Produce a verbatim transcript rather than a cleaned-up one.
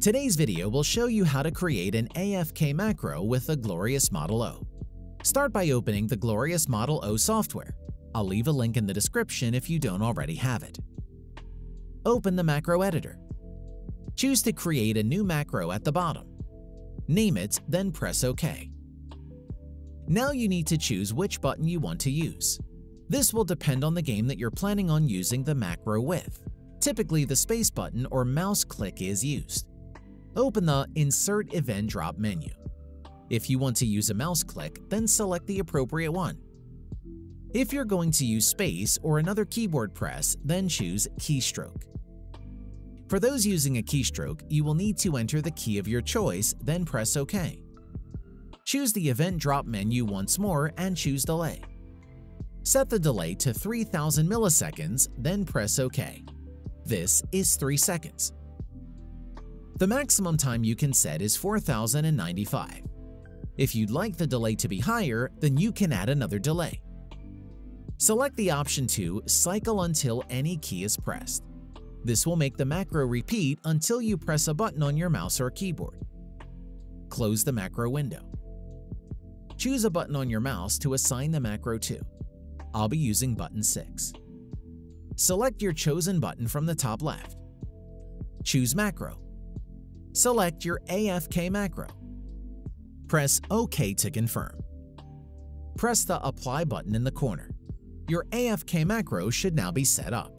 Today's video will show you how to create an A F K macro with the Glorious Model O. Start by opening the Glorious Model O software. I'll leave a link in the description if you don't already have it. Open the macro editor. Choose to create a new macro at the bottom. Name it, then press OK. Now you need to choose which button you want to use. This will depend on the game that you're planning on using the macro with. Typically, the space button or mouse click is used. Open the Insert Event drop menu. If you want to use a mouse click, then select the appropriate one. If you're going to use space or another keyboard press, then choose Keystroke. For those using a keystroke, you will need to enter the key of your choice, then press OK. Choose the Event drop menu once more and choose Delay. Set the delay to three thousand milliseconds, then press OK. This is three seconds. The maximum time you can set is four thousand ninety-five. If you'd like the delay to be higher, then you can add another delay. Select the option to cycle until any key is pressed. This will make the macro repeat until you press a button on your mouse or keyboard. Close the macro window. Choose a button on your mouse to assign the macro to. I'll be using button six. Select your chosen button from the top left. Choose Macro. Select your A F K macro. Press OK to confirm. Press the Apply button in the corner. Your A F K macro should now be set up.